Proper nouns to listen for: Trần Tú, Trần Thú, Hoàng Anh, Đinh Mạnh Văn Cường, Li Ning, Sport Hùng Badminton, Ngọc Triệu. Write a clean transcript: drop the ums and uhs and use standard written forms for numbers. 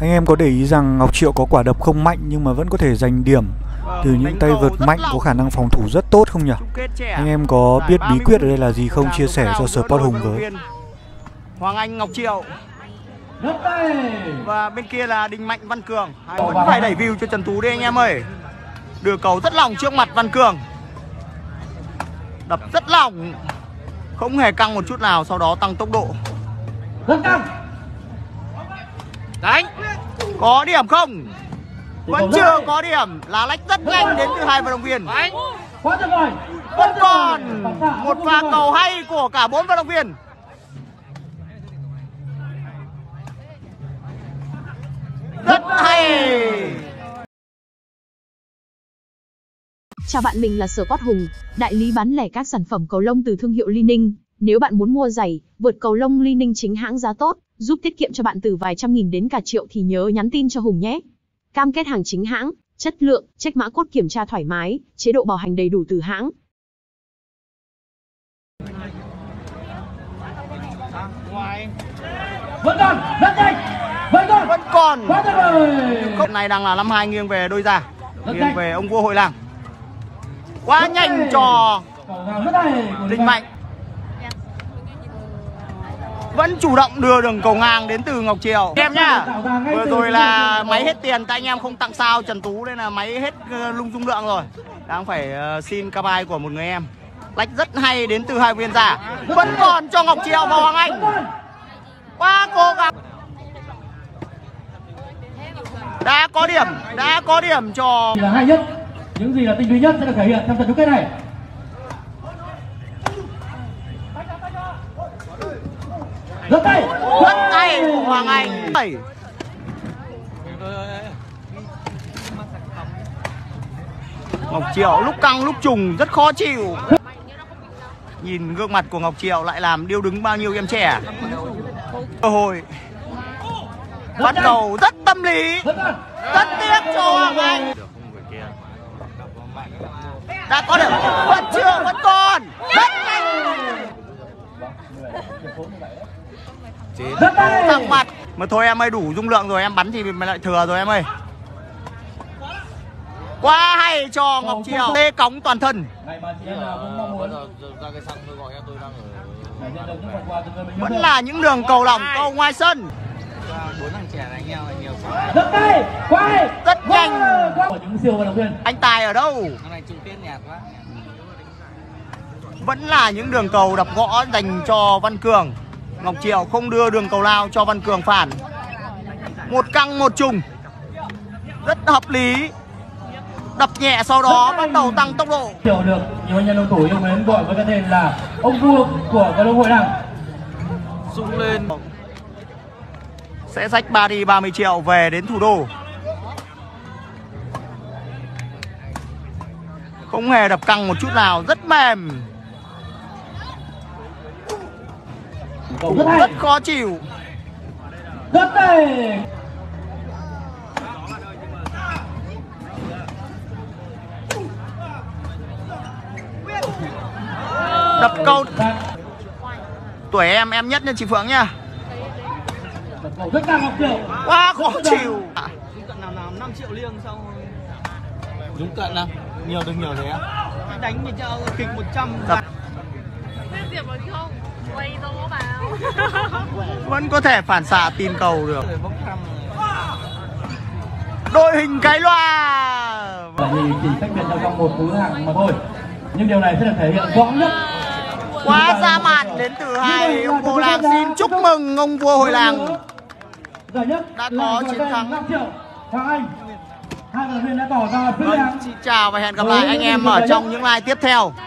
Anh em có để ý rằng Ngọc Triệu có quả đập không mạnh nhưng mà vẫn có thể giành điểm từ những tay vợt mạnh có khả năng phòng thủ rất tốt không nhỉ? Anh em có biết bí quyết ở đây là gì không? Chia sẻ cho Sport Hùng với. Hoàng Anh, Ngọc Triệu và bên kia là Đinh Mạnh Văn Cường. Vẫn phải đẩy view cho Trần Thú đi anh em ơi. Đưa cầu rất lòng trước mặt Văn Cường. Đập rất lòng, không hề căng một chút nào, sau đó tăng tốc độ. Đánh. Có điểm không? Vẫn chưa có điểm. Lá lách rất nhanh đến từ hai vận động viên. Vẫn còn một pha cầu hay của cả 4 vận động viên. Rất hay. Chào bạn, mình là Sport Hùng, đại lý bán lẻ các sản phẩm cầu lông từ thương hiệu Li Ning. Nếu bạn muốn mua giày, vợt cầu lông Li Ning chính hãng giá tốt, giúp tiết kiệm cho bạn từ vài trăm nghìn đến cả triệu thì nhớ nhắn tin cho Hùng nhé. Cam kết hàng chính hãng, chất lượng, check mã code kiểm tra thoải mái, chế độ bảo hành đầy đủ từ hãng. Vẫn còn. Cốc này đang là 5-2 nghiêng về đôi già, nghiêng về ông vua hội làng. Quá nhanh trò Đinh Mạnh. Vẫn chủ động đưa đường cầu ngang đến từ Ngọc Triệu. Anh em nhá, vừa rồi là máy hết tiền, tại anh em không tặng sao Trần Tú nên là máy hết lung dung lượng rồi. Đang phải xin ca bài của một người em. Lách rất hay đến từ hai viên giả. Vẫn còn cho Ngọc Triệu và Hoàng Anh. Quá cố gắng. Đã có điểm cho là hay nhất. Những gì là tinh túy nhất sẽ được thể hiện trong trận chung kết này. Rất hay của Hoàng Anh. Ngọc Triệu lúc căng lúc trùng rất khó chịu. Nhìn gương mặt của Ngọc Triệu lại làm điêu đứng bao nhiêu em trẻ. Cơ hội bắt đầu rất tâm lý. Rất tiếc cho Hoàng Anh. Đã có được, vẫn còn. Thẳng mặt. Mà thôi em ơi, đủ dung lượng rồi, em bắn thì mày lại thừa rồi em ơi. Quá hay cho Ngọc Triệu. Tê cóng toàn thân. Vẫn là những đường cầu lỏng, cầu ngoài sân. Rất nhanh. Anh Tài ở đâu? Vẫn là những đường cầu đập gõ dành cho Văn Cường. Ngọc Triệu không đưa đường cầu lao cho Văn Cường phản. Một căng một trùng. Rất hợp lý. Đập nhẹ sau đó bắt đầu tăng tốc độ. Hiểu được nhiều anh em đồng thủ yêu mến gọi với cái tên là ông vua của cầu lông hội làng. Sung lên. Sẽ rách ba đi 30 triệu về đến thủ đô. Không hề đập căng một chút nào, rất mềm. Rất khó chịu. Đập câu. Tuổi em nhất nha chị Phượng nha. Quá khó chịu. Dũng cận nào 5 triệu liêng xong. Dũng cận nào? Nhiều được nhiều thế á. Đánh mình cho kịch 100. Vẫn có thể phản xạ tin cầu được. Đội hình cái loa. Thì chỉ cách biệt trong vòng 1 thứ hạng mà thôi. Nhưng điều này sẽ được thể hiện rõ nhất. Quá ra mặt đến từ hai ông vua làng. Xin chúc mừng ông vua hội làng đã có chiến thắng. Xin chào và hẹn gặp lại anh em ở trong những live tiếp theo.